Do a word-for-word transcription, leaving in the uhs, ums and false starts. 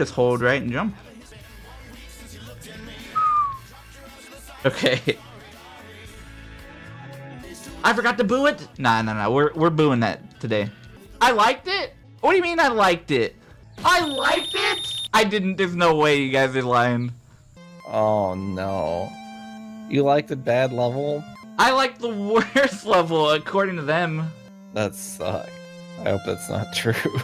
just hold right and jump. Okay. I forgot to boo it? Nah, nah, nah. We're, we're booing that today. I liked it? What do you mean I liked it? I liked it? I didn't. There's no way you guys are lying. Oh, no. You liked the bad level? I liked the worst level, according to them. That sucked. I hope that's not true.